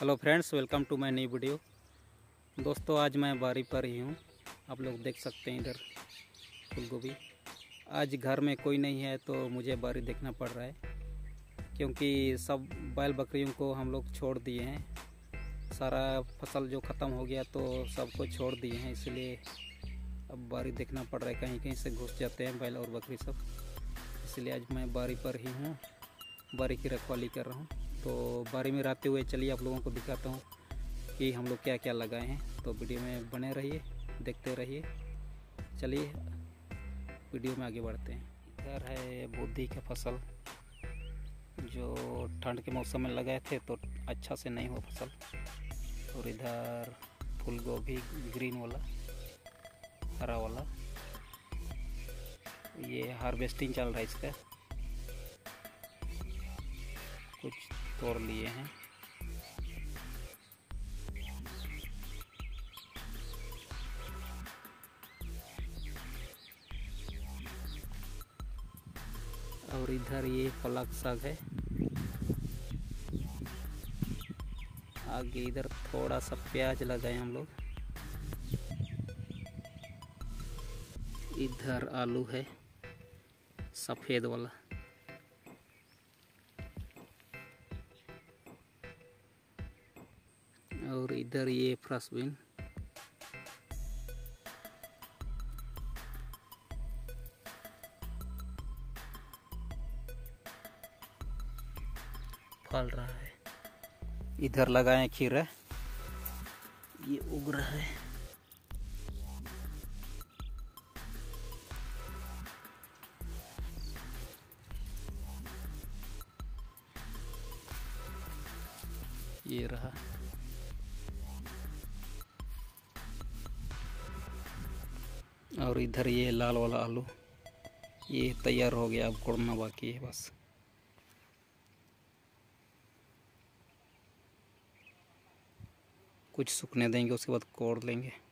Hello friends, welcome to my नई video. दोस्तों, आज मैं बारी पर ही हूँ। आप लोग देख सकते हैं इधर फूल गोभी। आज घर में कोई नहीं है तो मुझे बारी देखना पड़ रहा है, क्योंकि सब बैल बकरियों को हम लोग छोड़ दिए हैं। सारा फसल जो ख़त्म हो गया तो सबको छोड़ दिए हैं, इसलिए अब बारी देखना पड़ रहा है। कहीं कहीं से घुस जाते हैं बैल और बकरी सब, इसलिए आज मैं बारी पर ही हूँ, बारी की रखवाली कर रहा हूँ। तो बारी में रहते हुए चलिए आप लोगों को दिखाता हूँ कि हम लोग क्या क्या लगाए हैं। तो वीडियो में बने रहिए, देखते रहिए। चलिए वीडियो में आगे बढ़ते हैं। इधर है बूंदी का फसल, जो ठंड के मौसम में लगाए थे तो अच्छा से नहीं हुआ फसल। और इधर फूल गोभी ग्रीन वाला, हरा वाला, ये हार्वेस्टिंग चल रहा है इसका। कुछ तोड़ लिए हैं। और इधर ये पलक साग है। आगे इधर थोड़ा सा प्याज लगाए हम लोग। इधर आलू है सफ़ेद वाला। और इधर ये फ्रासबीन। फल रहा है। इधर लगाए खीरा, ये उग रहा है। ये रहा। और इधर ये लाल वाला आलू, ये तैयार हो गया, अब कोड़ना बाकी है बस। कुछ सूखने देंगे, उसके बाद कोड़ लेंगे।